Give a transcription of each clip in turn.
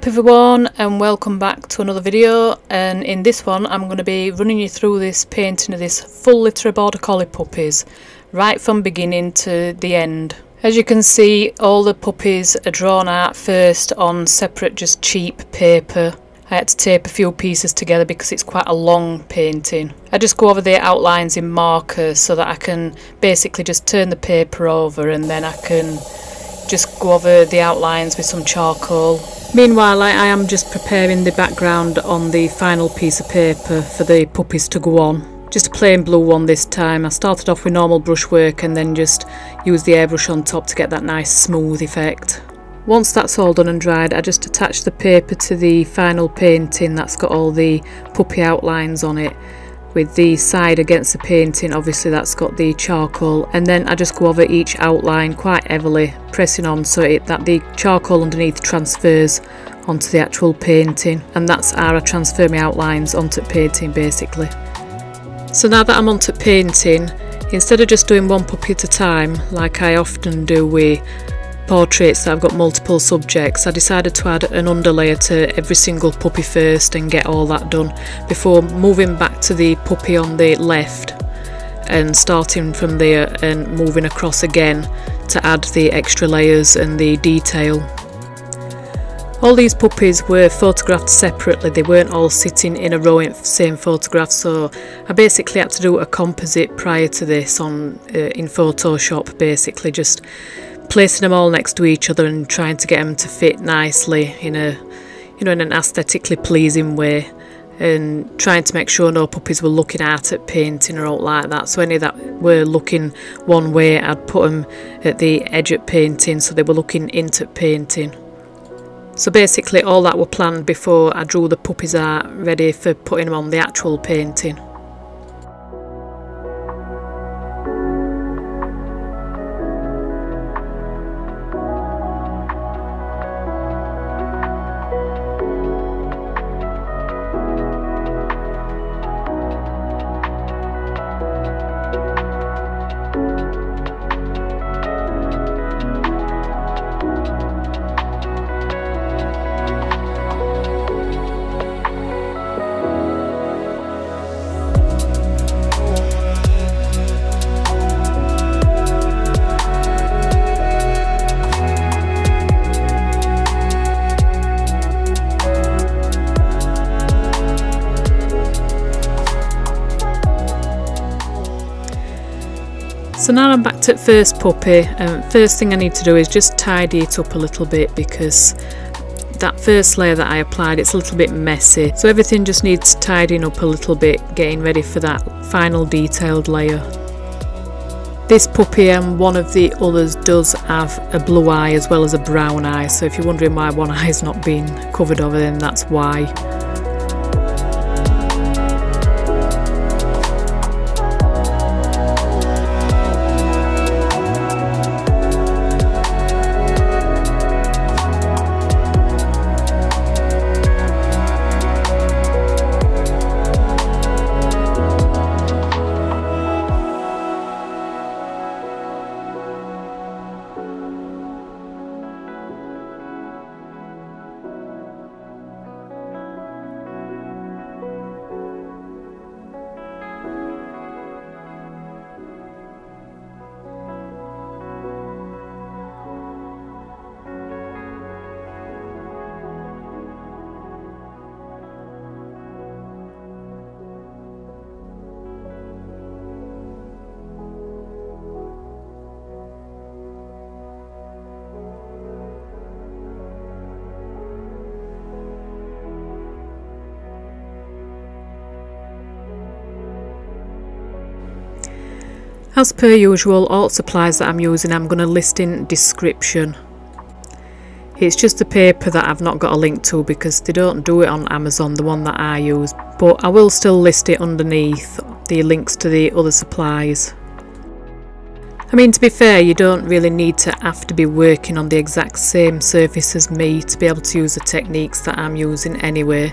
up everyone and welcome back to another video, and in this one I'm going to be running you through this painting of this full litter of Border Collie puppies right from beginning to the end. As you can see, all the puppies are drawn out first on separate just cheap paper. I had to tape a few pieces together because it's quite a long painting. I just go over the outlines in marker so that I can basically just turn the paper over and then I can just go over the outlines with some charcoal. Meanwhile, I am just preparing the background on the final piece of paper for the puppies to go on. Just a plain blue one this time. I started off with normal brushwork and then just used the airbrush on top to get that nice smooth effect. Once that's all done and dried, I just attach the paper to the final painting that's got all the puppy outlines on it, with the side against the painting obviously that's got the charcoal, and then I just go over each outline quite heavily, pressing on so that the charcoal underneath transfers onto the actual painting, and that's how I transfer my outlines onto painting basically. So now that I'm onto painting, instead of just doing one puppy at a time like I often do with portraits that I've got multiple subjects, I decided to add an underlayer to every single puppy first and get all that done before moving back to the puppy on the left and starting from there and moving across again to add the extra layers and the detail. All these puppies were photographed separately, they weren't all sitting in a row in the same photograph, so I basically had to do a composite prior to this in Photoshop, basically just placing them all next to each other and trying to get them to fit nicely in a, in an aesthetically pleasing way, and trying to make sure no puppies were looking out at painting or all like that. So any that were looking one way, I'd put them at the edge of painting so they were looking into painting. So basically all that were planned before I drew the puppies out, ready for putting them on the actual painting. So now I'm back to first puppy, and first thing I need to do is just tidy it up a little bit because that first layer that I applied, it's a little bit messy, so everything just needs tidying up a little bit, getting ready for that final detailed layer. This puppy and one of the others does have a blue eye as well as a brown eye, so if you're wondering why one eye is not being covered over, then that's why. As per usual, all supplies that I'm using I'm going to list in description. It's just the paper that I've not got a link to because they don't do it on Amazon, the one that I use, but I will still list it underneath the links to the other supplies. I mean, to be fair, you don't really need to have to be working on the exact same surface as me to be able to use the techniques that I'm using anyway.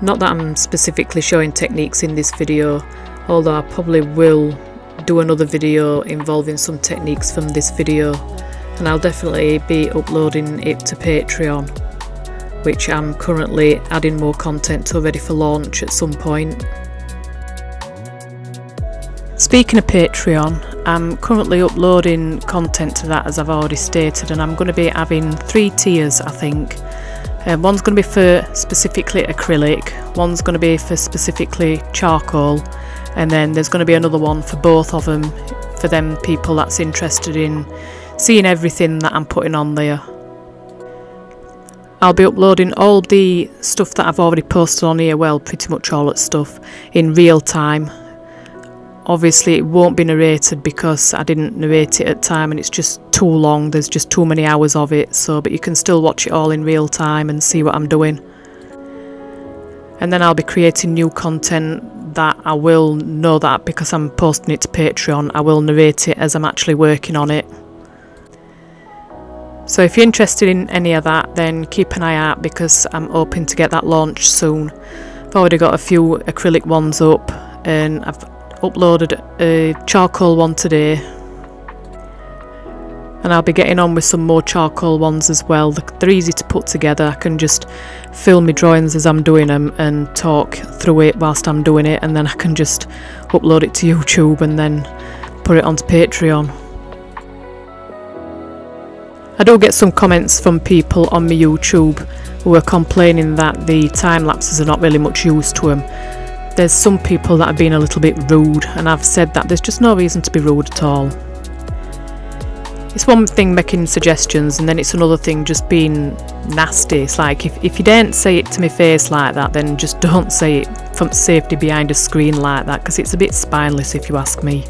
Not that I'm specifically showing techniques in this video, although I probably will do another video involving some techniques from this video, and I'll definitely be uploading it to Patreon. which I'm currently adding more content to ready for launch at some point. Speaking of Patreon, I'm currently uploading content to that, as I've already stated, and I'm going to be having 3 tiers, I think. One's going to be for specifically acrylic, one's going to be for specifically charcoal, and then there's going to be another one for both of them, for them people that's interested in seeing everything that I'm putting on there. I'll be uploading all the stuff that I've already posted on here, well, pretty much all that stuff, in real time. Obviously it won't be narrated because I didn't narrate it at time and it's just too long, there's just too many hours of it, so but you can still watch it all in real time and see what I'm doing. And then I'll be creating new content that I will know that because I'm posting it to Patreon, I will narrate it as I'm actually working on it. So if you're interested in any of that, then keep an eye out because I'm hoping to get that launched soon. I've already got a few acrylic ones up and I've uploaded a charcoal one today, and I'll be getting on with some more charcoal ones as well. They're easy to put together. I can just film my drawings as I'm doing them and talk through it whilst I'm doing it, and then I can just upload it to YouTube and then put it onto Patreon. I do get some comments from people on my YouTube who are complaining that the time lapses are not really much use to them. There's some people that have been a little bit rude, and I've said that there's just no reason to be rude at all. It's one thing making suggestions, and then it's another thing just being nasty. It's like, if you don't say it to my face like that, then just don't say it from safety behind a screen like that, because it's a bit spineless if you ask me.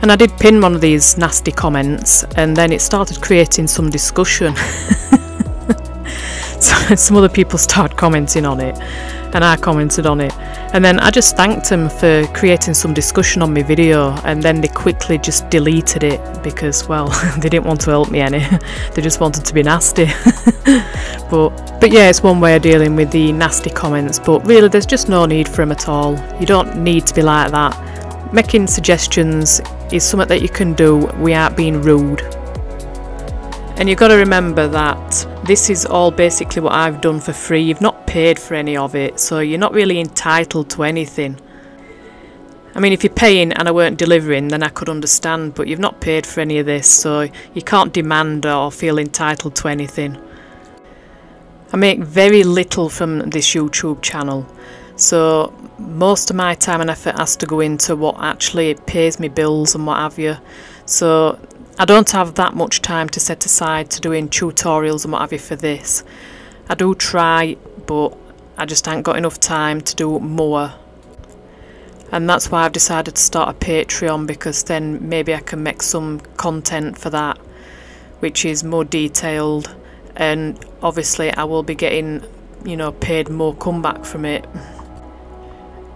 And I did pin one of these nasty comments, and then it started creating some discussion. So some other people started commenting on it, and I commented on it, and then I just thanked them for creating some discussion on my video, and then they quickly just deleted it because, well, they didn't want to help me any, they just wanted to be nasty. But yeah, it's one way of dealing with the nasty comments, but really there's just no need for them at all. You don't need to be like that. Making suggestions is something that you can do without being rude. And you've got to remember that this is all basically what I've done for free. You've not paid for any of it, so you're not really entitled to anything. I mean, if you're paying and I weren't delivering, then I could understand, but you've not paid for any of this, so you can't demand or feel entitled to anything. I make very little from this YouTube channel, so most of my time and effort has to go into what actually pays me bills and what have you. So I don't have that much time to set aside to doing tutorials and what have you for this. I do try, but I just ain't got enough time to do more. And that's why I've decided to start a Patreon, because then maybe I can make some content for that, which is more detailed, and obviously I will be getting, you know, paid more comeback from it.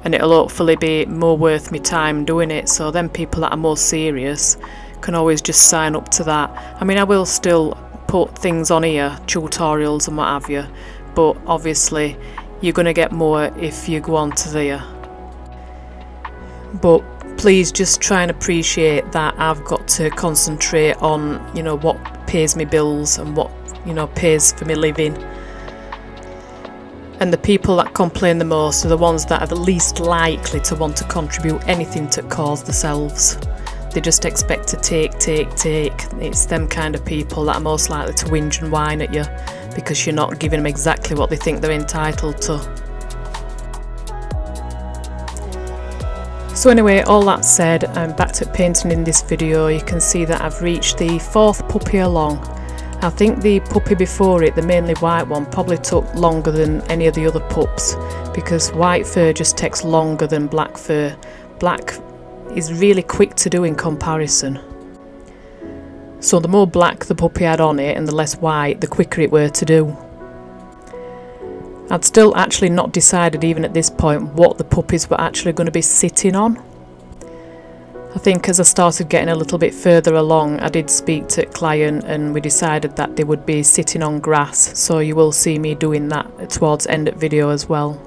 And it'll hopefully be more worth my time doing it, so then people that are more serious can always just sign up to that. I mean, I will still put things on here, tutorials and what have you, but obviously you're going to get more if you go on to there. But please just try and appreciate that I've got to concentrate on, you know, what pays me bills and what, you know, pays for me living. And the people that complain the most are the ones that are the least likely to want to contribute anything to cause themselves. They just expect to take. It's them kind of people that are most likely to whinge and whine at you because you're not giving them exactly what they think they're entitled to. So anyway, all that said, I'm back to painting in this video. You can see that I've reached the 4th puppy along. I think the puppy before it, the mainly white one, probably took longer than any of the other pups because white fur just takes longer than black fur. Black is really quick to do in comparison. So the more black the puppy had on it and the less white, the quicker it were to do. I'd still actually not decided even at this point what the puppies were actually going to be sitting on. I think as I started getting a little bit further along, I did speak to a client and we decided that they would be sitting on grass, so you will see me doing that towards end of video as well.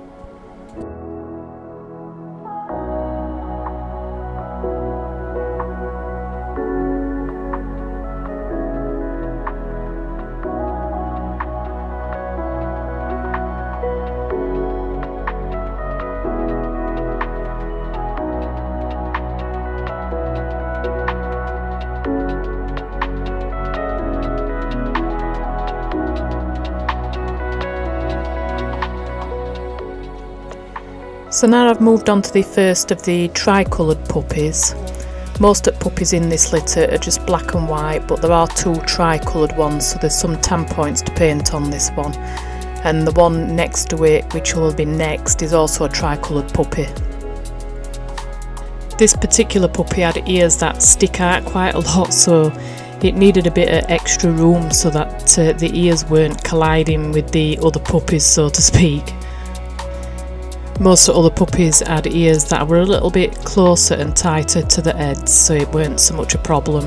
So now I've moved on to the first of the tricoloured puppies. Most of the puppies in this litter are just black and white, but there are two tricoloured ones, so there's some tan points to paint on this one. And the one next to it, which will be next, is also a tricoloured puppy. This particular puppy had ears that stick out quite a lot, so it needed a bit of extra room so that the ears weren't colliding with the other puppies, so to speak. Most of the other puppies had ears that were a little bit closer and tighter to the heads, so it weren't so much a problem.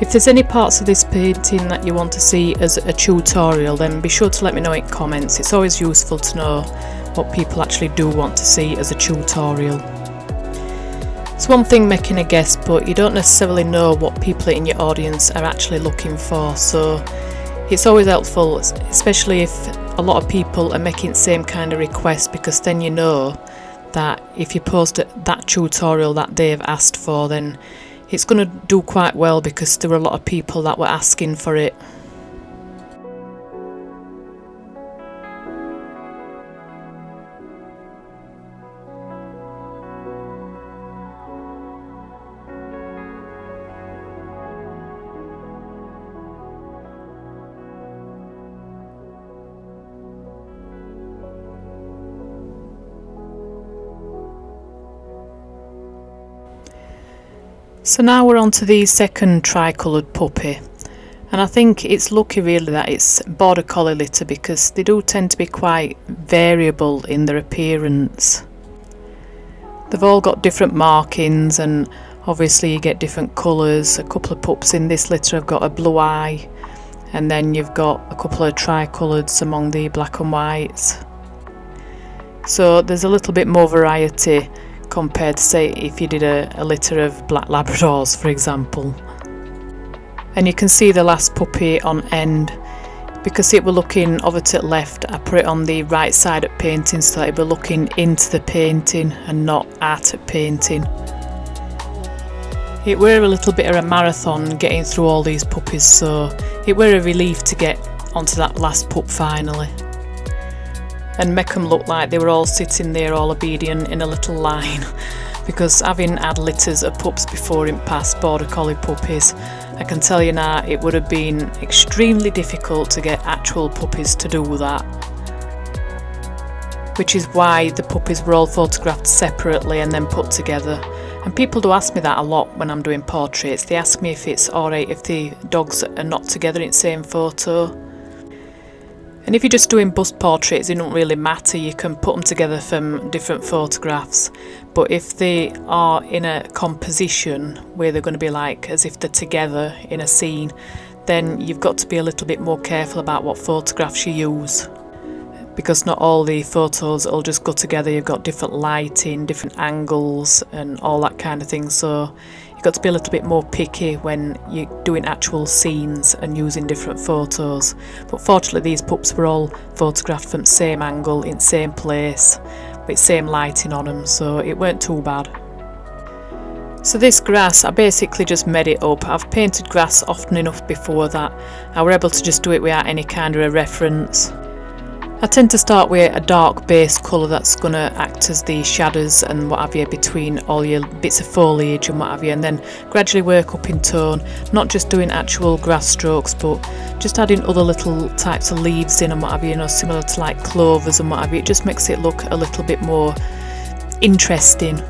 If there's any parts of this painting that you want to see as a tutorial, then be sure to let me know in comments. It's always useful to know what people actually do want to see as a tutorial. It's one thing making a guess, but you don't necessarily know what people in your audience are actually looking for, so it's always helpful, especially if a lot of people are making the same kind of request, because then you know that if you post that tutorial that they've asked for, then it's going to do quite well because there were a lot of people that were asking for it. So now we're on to the second tricoloured puppy, and I think it's lucky really that it's Border Collie litter because they do tend to be quite variable in their appearance. They've all got different markings and obviously you get different colours. A couple of pups in this litter have got a blue eye, and then you've got a couple of tricoloureds among the black and whites. So there's a little bit more variety compared to, say, if you did a litter of black Labradors, for example. And you can see the last puppy on end. Because it were looking over to the left, I put it on the right side of painting so that it were looking into the painting and not at painting. It were a little bit of a marathon getting through all these puppies, so it were a relief to get onto that last pup finally. And make them look like they were all sitting there all obedient in a little line, because having had litters of pups before in past Border Collie puppies, I can tell you now it would have been extremely difficult to get actual puppies to do that, which is why the puppies were all photographed separately and then put together. And people do ask me that a lot when I'm doing portraits. They ask me if it's alright if the dogs are not together in the same photo. And if you're just doing bust portraits, it doesn't really matter, you can put them together from different photographs. But if they are in a composition where they're going to be like as if they're together in a scene, then you've got to be a little bit more careful about what photographs you use. Because not all the photos will just go together, you've got different lighting, different angles and all that kind of thing. So you've got to be a little bit more picky when you're doing actual scenes and using different photos. But fortunately these pups were all photographed from the same angle, in the same place, with same lighting on them, so it weren't too bad. So this grass, I basically just made it up. I've painted grass often enough before that I were able to just do it without any kind of a reference. I tend to start with a dark base colour that's going to act as the shadows and what have you between all your bits of foliage and what have you, and then gradually work up in tone, not just doing actual grass strokes but just adding other little types of leaves in and what have you, you know, similar to like clovers and what have you. It just makes it look a little bit more interesting.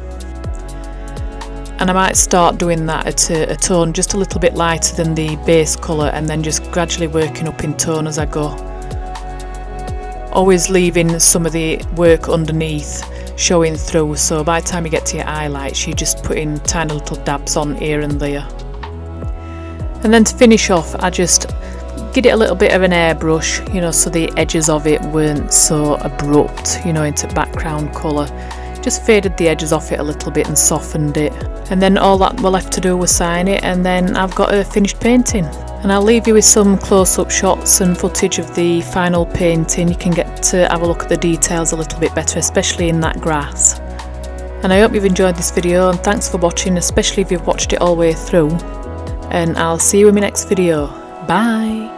And I might start doing that at a tone just a little bit lighter than the base colour and then just gradually working up in tone as I go. Always leaving some of the work underneath showing through, so by the time you get to your highlights you just put in tiny little dabs on here and there. And then to finish off I just give it a little bit of an airbrush, you know, so the edges of it weren't so abrupt, you know, into background colour. Just faded the edges off it a little bit and softened it, and then all that we're left to do was sign it, and then I've got a finished painting. And I'll leave you with some close-up shots and footage of the final painting. You can get to have a look at the details a little bit better, especially in that grass. And I hope you've enjoyed this video, and thanks for watching, especially if you've watched it all the way through. And I'll see you in my next video. Bye!